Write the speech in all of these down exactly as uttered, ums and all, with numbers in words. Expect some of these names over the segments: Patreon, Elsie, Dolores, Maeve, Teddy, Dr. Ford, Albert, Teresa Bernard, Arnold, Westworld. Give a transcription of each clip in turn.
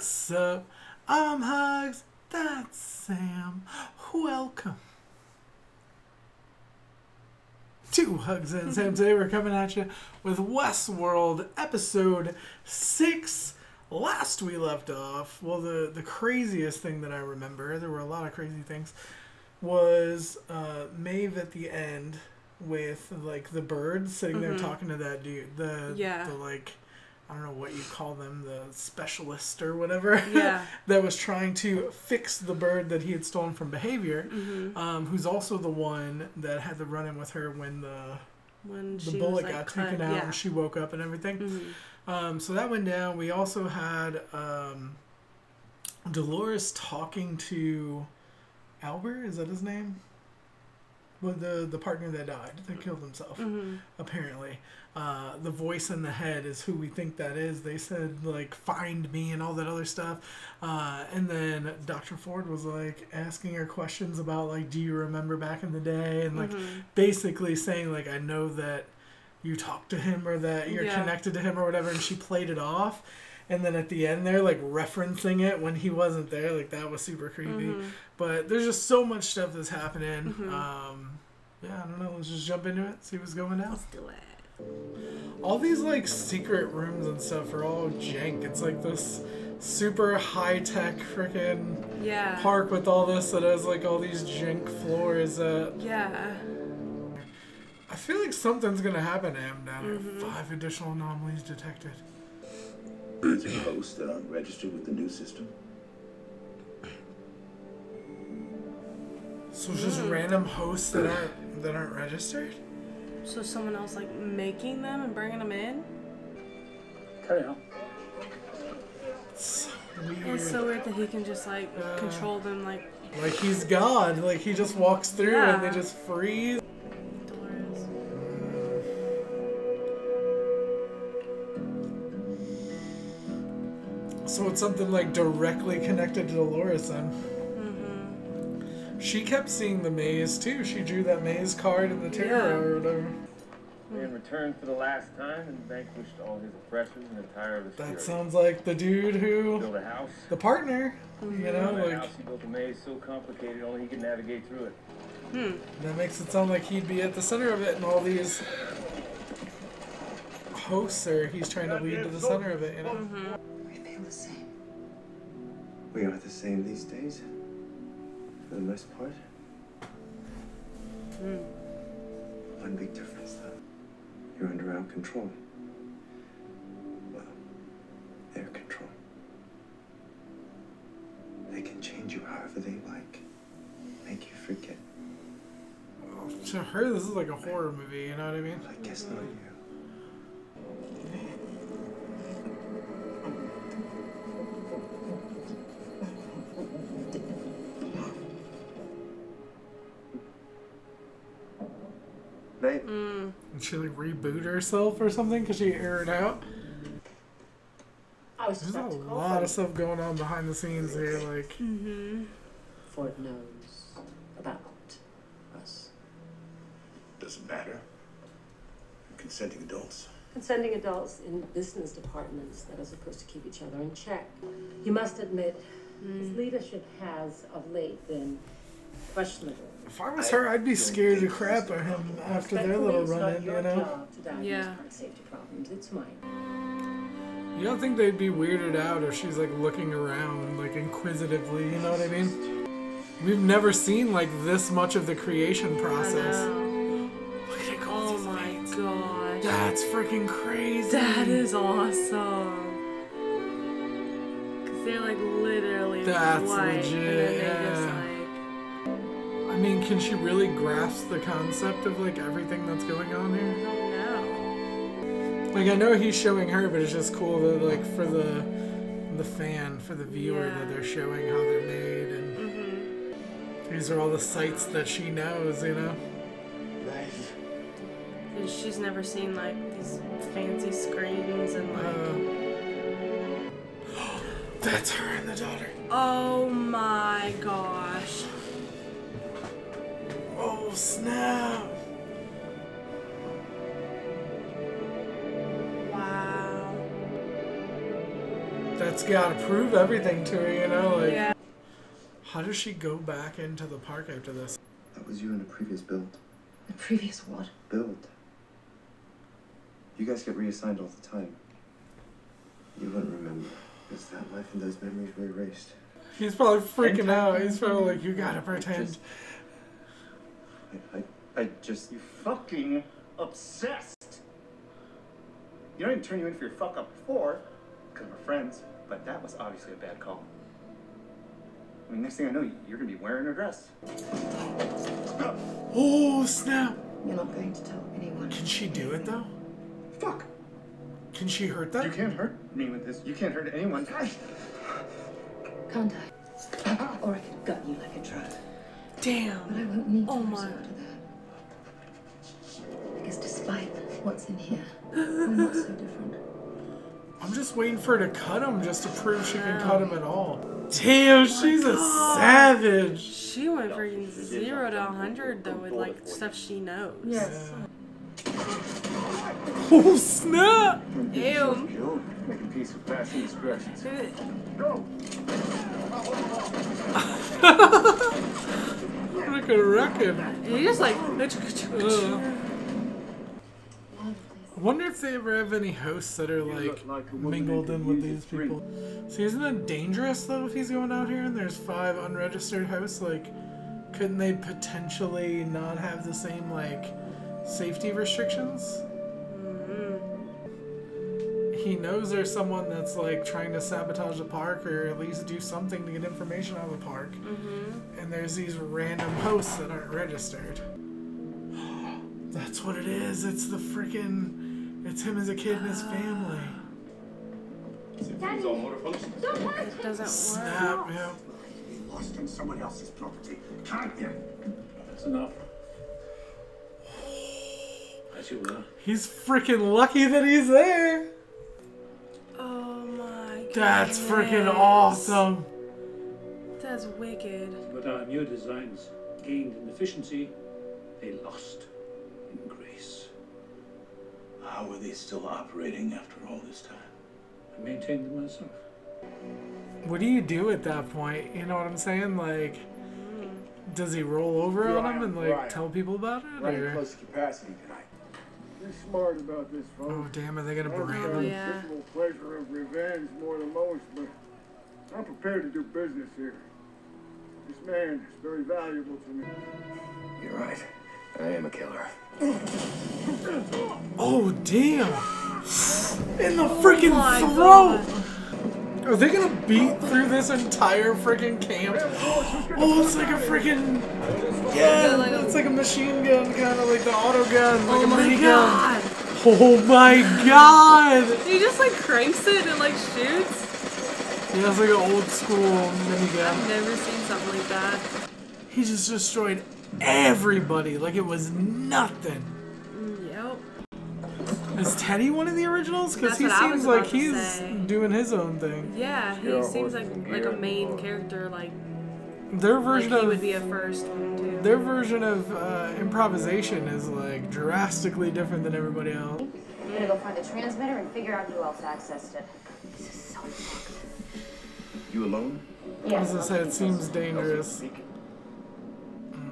What's up? I'm Hugs. That's Sam. Welcome to Hugs and Sam. Today we're coming at you with Westworld episode six. Last we left off, well, the the craziest thing that I remember, there were a lot of crazy things, was uh, Maeve at the end with like the bird sitting mm-hmm. there talking to that dude. The yeah. the like. I don't know what you call them, the specialist or whatever, yeah. that was trying to fix the bird that he had stolen from Behavior, mm-hmm. um, who's also the one that had the run-in with her when the when the bullet got like, taken cut, out yeah. and she woke up and everything. Mm-hmm. Um, so that went down. We also had um, Dolores talking to Albert, is that his name? Well, the, the partner that died, that killed himself, mm-hmm. apparently. Uh, the voice in the head is who we think that is. They said, like, find me and all that other stuff. Uh, and then Doctor Ford was, like, asking her questions about, like, do you remember back in the day? And, like, mm-hmm. basically saying, like, I know that you talked to him or that you're yeah. connected to him or whatever. And she played it off. And then at the end there, like, referencing it when he wasn't there. Like, that was super creepy. Mm-hmm. But there's just so much stuff that's happening. Mm-hmm. Um, yeah, I don't know. Let's just jump into it. See what's going on. Let's do it. All these, like, secret rooms and stuff are all jank. It's, like, this super high-tech frickin' yeah. park with all this that has, like, all these jank floors that... Yeah. I feel like something's gonna happen to him now. Mm-hmm. Five additional anomalies detected. Is it hosts that aren't registered with the new system? So it's just mm. random hosts that aren't that aren't registered? So someone else like making them and bringing them in? Carry on. It's so weird. It's so weird that he can just like uh, control them like. Like he's God. Like he just walks through yeah. and they just freeze. So it's something like directly connected to Dolores then. Mm-hmm. She kept seeing the maze too. She drew that maze card in the tarot yeah. or whatever. In return for the last time and vanquished all his oppressors and entire the That sounds like the dude who built a house. The partner. Mm-hmm. You know, like house, he built a maze so complicated only he could navigate through it. Hmm. That makes it sound like he'd be at the center of it and all these hosts or he's trying to lead to the center of it, you know. Mm-hmm. The same. We are the same these days, for the most part. Mm. One big difference, though. You're under our control. Well, their control. They can change you however they like, make you forget. Oh, to her, this is like a horror movie. You know what I mean? Well, I guess not you. Mm. Did she like reboot herself or something because she aired out? I was There's a lot them. of stuff going on behind the scenes here, like. Mm-hmm. Ford knows about us. Doesn't matter. Consenting adults. Consenting adults in business departments that are supposed to keep each other in check. You must admit, mm. his leadership has of late been questionable. If I was her, I'd be scared the crap out of him after their little run-in, you know? Yeah. You don't think they'd be weirded out if she's, like, looking around, like, inquisitively, you know what I mean? We've never seen, like, this much of the creation process. Look at it go. Oh my god. That's freaking crazy. That is awesome. Because they're, like, literally That's white, legit, yeah. I mean, can she really grasp the concept of, like, everything that's going on here? I don't know. Like, I know he's showing her, but it's just cool that, like, for the the fan, for the viewer, yeah. that they're showing how they're made, and mm-hmm. these are all the sights that she knows, you know? Life. And she's never seen, like, these fancy screens and, like... Uh, that's her and the daughter. Oh, my gosh. Oh snap! Wow. That's that's got to prove everything to her, you know? Like, yeah. How does she go back into the park after this? That was you in a previous build. A previous what? Build. You guys get reassigned all the time. You wouldn't remember, because that life and those memories were erased. He's probably freaking out. He's probably like, you gotta pretend. I, just, I, I, I just... You're fucking obsessed. You know I didn't turn you in for your fuck up before, because we're friends, but that was obviously a bad call. I mean, next thing I know, you're gonna be wearing her dress. Oh, snap. You're not going to tell anyone. Can she do it, though? Fuck. Can she hurt that? You can't hurt me with this. You can't hurt anyone. Can't I? Or I could gut you like a drug. Damn. But I won't need to oh resort to that. Because despite what's in here, I'm not so different. I'm just waiting for her to cut him just to prove she can cut him at all. Damn, she's oh a savage. She went from zero to a hundred though with like stuff she knows. Yes. Yeah. Oh snap! Ew. Making peace with passing expressions. Go. Look at Reckon. He just like. Uh, I wonder if they ever have any hosts that are like, like mingled in with these people. See, isn't that dangerous though? If he's going out here and there's five unregistered hosts, like, couldn't they potentially not have the same like safety restrictions? He knows there's someone that's like trying to sabotage the park or at least do something to get information out of the park. Mm-hmm. And there's these random hosts that aren't registered. That's what it is. It's the freaking, it's him as a kid and his family. Daddy, don't worry. It doesn't Snap, work. Yeah. He lost in someone else's property. Can't you? That's enough. As you will. He's freaking lucky that he's there. Oh my god. That's freaking awesome. That's wicked. But our new designs gained in efficiency, they lost in grace. How were they still operating after all this time? I maintained them myself. What do you do at that point? You know what I'm saying? Like, does he roll over Ryan, on them and like Ryan. tell people about it? Ryan or? Close capacity tonight. You're smart about this, folks. Oh, damn, are they going to brand them? Yeah. Pleasure of revenge more than most, but I'm prepared to do business here. This man is very valuable to me. You're right. I am a killer. Oh, damn. In the freaking oh throat. God. Are they going to beat through this entire freaking camp? Oh, it's like a freaking... Yeah, it's like a machine gun, kind of like the auto gun, like oh a mini gun. Oh my god! He just like cranks it and like shoots. Yeah, it's like an old school mini gun. I've never seen something like that. He just destroyed everybody like it was nothing. Yep. Is Teddy one of the originals? Because he seems like he's say. doing his own thing. Yeah, he seems like like a main character like. Their version like he of would be a first one too. Their version of uh, improvisation is like drastically different than everybody else. I'm gonna go find the transmitter and figure out who else accessed it. This is so fucked. You alone? Yeah. As I said, it seems dangerous. Mm.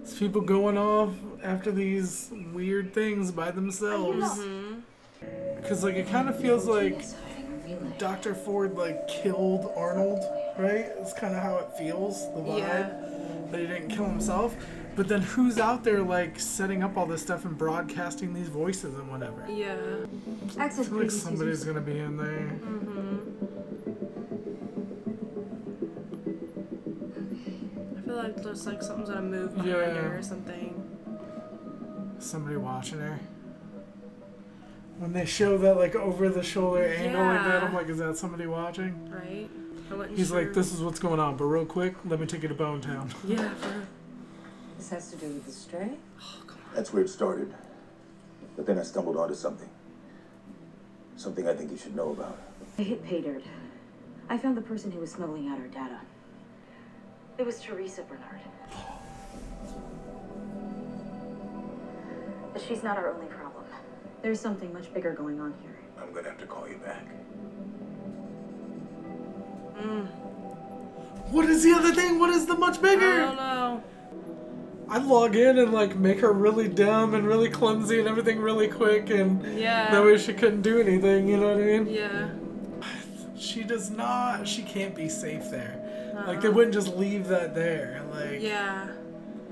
It's people going off after these weird things by themselves. Because like it kind of feels like. Doctor Ford like killed Arnold, right? That's kind of how it feels, the vibe, yeah. that he didn't kill himself. But then who's out there like setting up all this stuff and broadcasting these voices and whatever? Yeah. I feel like somebody's gonna be in there. Mm-hmm. I feel like just like something's gonna move behind yeah. her or something. Somebody watching her. When they show that like over the shoulder angle yeah. like that, I'm like, is that somebody watching? Right. He's sure. like, this is what's going on, but real quick, let me take you to Bone Town. Yeah. This has to do with the stray? Oh, God. That's where it started. But then I stumbled onto something. Something I think you should know about. I hit pay dirt. I found the person who was smuggling out our data. It was Teresa Bernard. But she's not our only problem. There's something much bigger going on here. I'm gonna have to call you back. Mm. What is the other thing? What is the much bigger? I don't know. I log in and like make her really dumb and really clumsy and everything really quick, and yeah. that way she couldn't do anything, you know what I mean? Yeah. She does not, she can't be safe there. Uh-huh. Like, they wouldn't just leave that there. Like, yeah.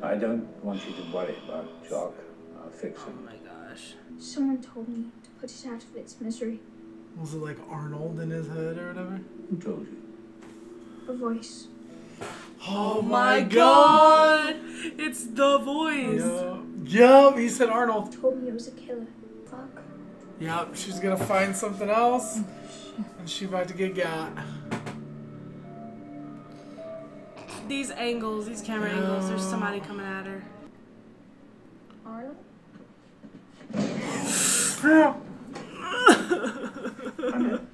I don't want you to worry about Jock. I'll fix him. Oh my gosh. Someone told me to put it out of its misery. Was it like Arnold in his head or whatever? Who told you? A voice. Oh, oh my god. god! It's the voice! Yup, yup, he said Arnold. Told me it was a killer. Fuck. Yup, she's gonna find something else, and she's about to get got. These angles, these camera yeah. angles, there's somebody coming at her. Arnold? Yeah. I'm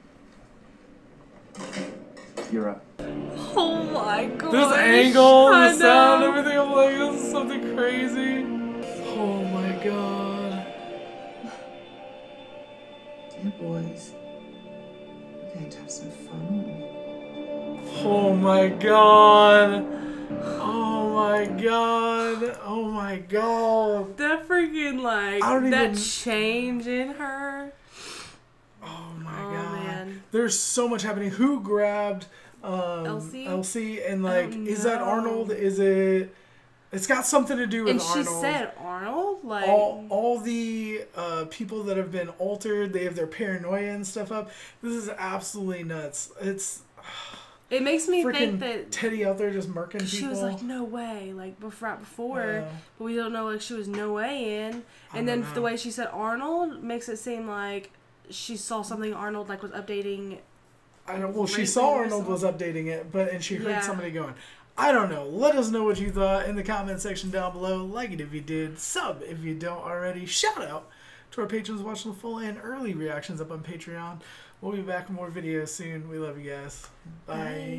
You're up. Oh my god! This angle, the sound, everything, I'm like, this is something crazy. Oh my god. Dear boys, we're going to have some fun. Oh my god. Oh my god. Oh my god. That freaking, like, that even... change in her. Oh my oh, god. Man. There's so much happening. Who grabbed... Um, Elsie? Elsie, and like, is that Arnold? Is it? It's got something to do with and Arnold. And she said Arnold? Like... All, all the uh, people that have been altered, they have their paranoia and stuff up. This is absolutely nuts. It's... It makes me think that... Teddy out there just murking people. She was like, no way. Like, before, right before. Yeah. But we don't know, like, she was no way in. And then know. the way she said Arnold makes it seem like she saw something Arnold, like, was updating... I don't, well, she saw Arnold was updating it, but and she heard yeah. somebody going, I don't know. Let us know what you thought in the comment section down below. Like it if you did. Sub if you don't already. Shout out to our patrons watching the full and early reactions up on Patreon. We'll be back with more videos soon. We love you guys. Bye. Bye.